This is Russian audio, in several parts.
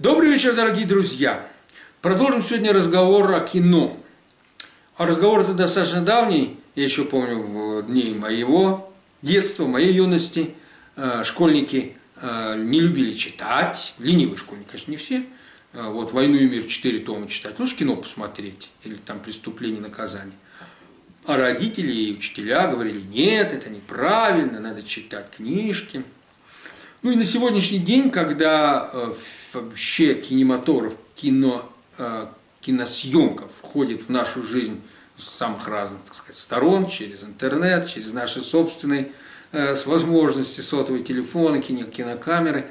Добрый вечер, дорогие друзья! Продолжим сегодня разговор о кино. А разговор это достаточно давний, я еще помню в дни моего детства, моей юности. Школьники не любили читать, ленивые школьники, конечно, не все. Вот «Войну и мир» 4 тома читать, нужно кино посмотреть, или там «Преступление и наказание». А родители и учителя говорили, нет, это неправильно, надо читать книжки. Ну и на сегодняшний день, когда вообще кинематограф, киносъемка входит в нашу жизнь с самых разных, так сказать, сторон, через интернет, через наши собственные возможности, сотовые телефоны, кинокамеры,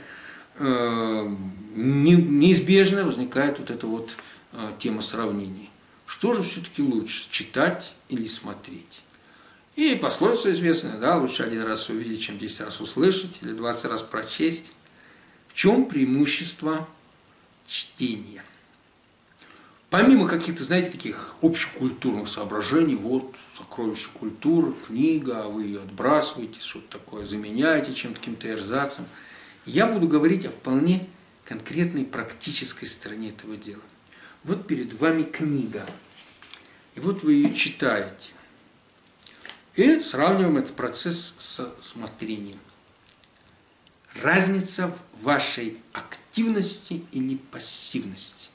неизбежно возникает вот эта вот тема сравнений. Что же все-таки лучше, читать или смотреть? И пословица известная, да, лучше один раз увидеть, чем 10 раз услышать, или 20 раз прочесть. В чем преимущество чтения? Помимо каких-то, знаете, таких общекультурных соображений, вот, сокровище культуры, книга, а вы ее отбрасываете, что-то такое, заменяете чем-то, каким-то эрзацем, я буду говорить о вполне конкретной практической стороне этого дела. Вот перед вами книга, и вот вы ее читаете. И сравниваем этот процесс с смотрением. Разница в вашей активности или пассивности.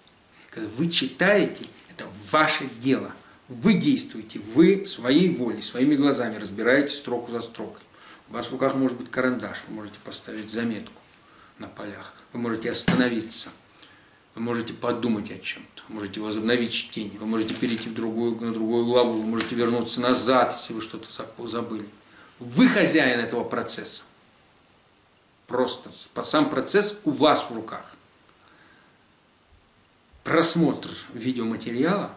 Когда вы читаете, это ваше дело. Вы действуете, вы своей волей, своими глазами разбираете строку за строкой. У вас в руках может быть карандаш, вы можете поставить заметку на полях, вы можете остановиться, вы можете подумать о чем-то, можете возобновить чтение, вы можете перейти на другую главу, вы можете вернуться назад, если вы что-то забыли. Вы хозяин этого процесса. Просто сам процесс у вас в руках. Просмотр видеоматериала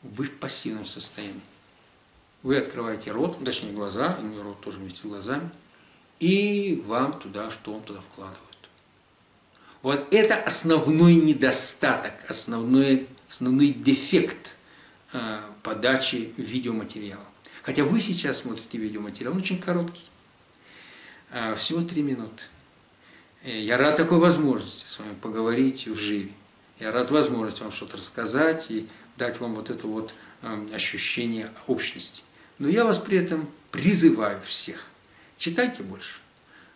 вы в пассивном состоянии. Вы открываете рот, точнее глаза, у него рот тоже вместе с глазами, и вам туда, что он туда вкладывает. Вот это основной недостаток, основной дефект подачи видеоматериала. Хотя вы сейчас смотрите видеоматериал, он очень короткий, всего 3 минуты. Я рад такой возможности с вами поговорить вживе. Я рад возможности вам что-то рассказать и дать вам вот это вот ощущение общности. Но я вас при этом призываю всех, читайте больше.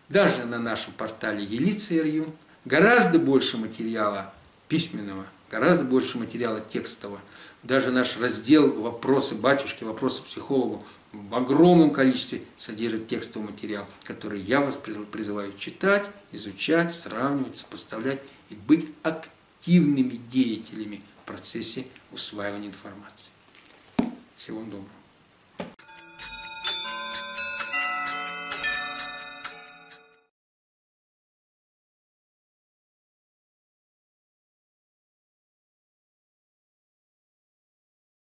Даже на нашем портале Елицы.ру гораздо больше материала письменного, гораздо больше материала текстового. Даже наш раздел «Вопросы батюшки», «Вопросы психологу» в огромном количестве содержит текстовый материал, который я вас призываю читать, изучать, сравнивать, сопоставлять и быть активными деятелями в процессе усваивания информации. Всего вам доброго.